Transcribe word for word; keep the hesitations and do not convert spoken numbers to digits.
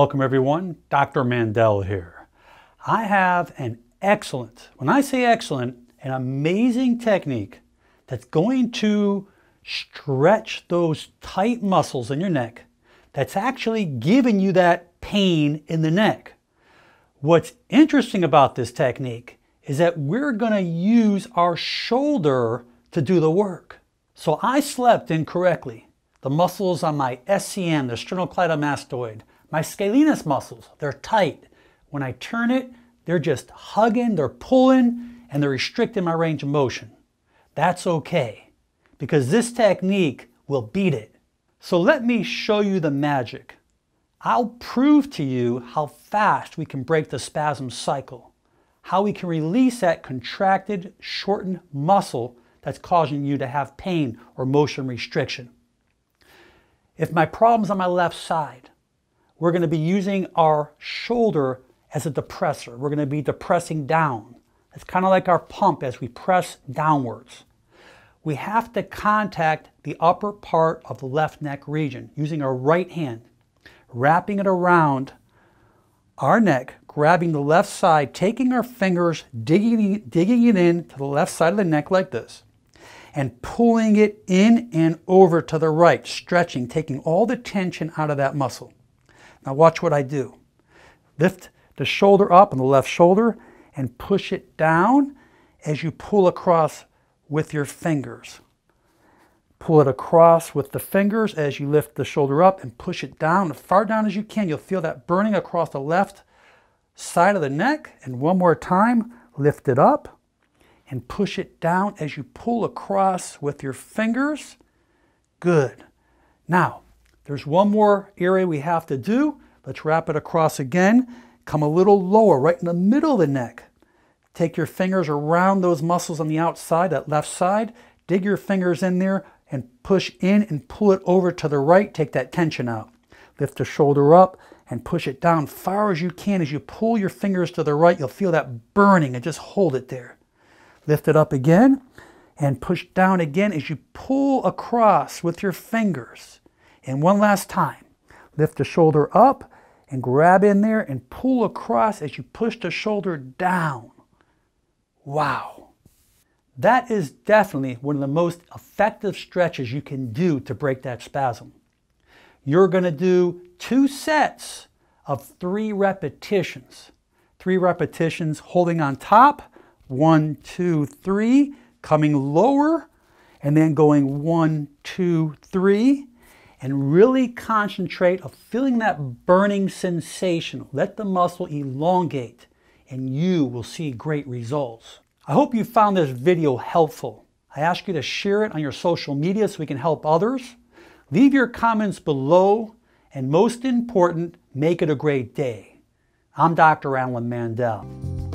Welcome everyone, Doctor Mandell here. I have an excellent, when I say excellent, an amazing technique that's going to stretch those tight muscles in your neck that's actually giving you that pain in the neck. What's interesting about this technique is that we're going to use our shoulder to do the work. So I slept incorrectly. The muscles on my S C M, the sternocleidomastoid, my scalenus muscles, they're tight. When I turn it, they're just hugging, they're pulling, and they're restricting my range of motion. That's okay, because this technique will beat it. So let me show you the magic. I'll prove to you how fast we can break the spasm cycle, how we can release that contracted, shortened muscle that's causing you to have pain or motion restriction. If my problem's on my left side, we're going to be using our shoulder as a depressor. We're going to be depressing down. It's kind of like our pump as we press downwards. We have to contact the upper part of the left neck region using our right hand, wrapping it around our neck, grabbing the left side, taking our fingers, digging, digging it in to the left side of the neck like this, and pulling it in and over to the right, stretching, taking all the tension out of that muscle. Now watch what I do. Lift the shoulder up on the left shoulder and push it down as you pull across with your fingers. Pull it across with the fingers as you lift the shoulder up and push it down as far down as you can. You'll feel that burning across the left side of the neck. And one more time, lift it up and push it down as you pull across with your fingers. Good. Now, there's one more area we have to do. Let's wrap it across again. Come a little lower, right in the middle of the neck. Take your fingers around those muscles on the outside, that left side. Dig your fingers in there and push in and pull it over to the right. Take that tension out. Lift the shoulder up and push it down far as you can. As you pull your fingers to the right, you'll feel that burning and just hold it there. Lift it up again and push down again as you pull across with your fingers. And one last time, lift the shoulder up and grab in there and pull across as you push the shoulder down. Wow. That is definitely one of the most effective stretches you can do to break that spasm. You're going to do two sets of three repetitions. Three repetitions holding on top, one, two, three, coming lower, and then going one, two, three. And really concentrate on feeling that burning sensation. Let the muscle elongate and you will see great results. I hope you found this video helpful. I ask you to share it on your social media so we can help others. Leave your comments below, and most important, make it a great day. I'm Doctor Alan Mandell.